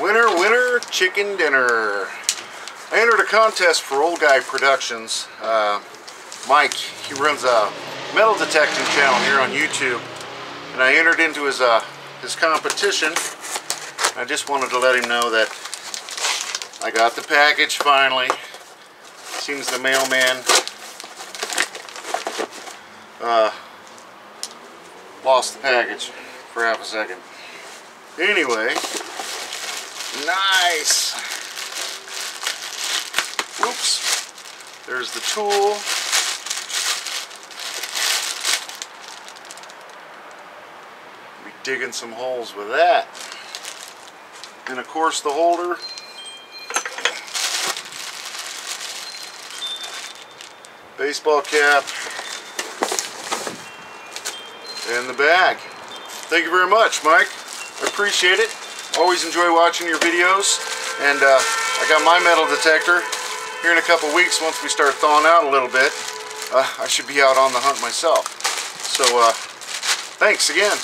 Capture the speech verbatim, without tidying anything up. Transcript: Winner, winner, chicken dinner. I entered a contest for Old Guy Productions. Uh, Mike, he runs a metal detecting channel here on YouTube, and I entered into his uh, his competition. I just wanted to let him know that I got the package finally. Seems the mailman uh, lost the package for half a second. Anyway, nice. Oops. There's the tool. Be digging some holes with that. And of course the holder. Baseball cap. And the bag. Thank you very much, Mike. I appreciate it. Always enjoy watching your videos. And uh, I got my metal detector. Here in a couple weeks, once we start thawing out a little bit, uh, I should be out on the hunt myself. So, uh, thanks again.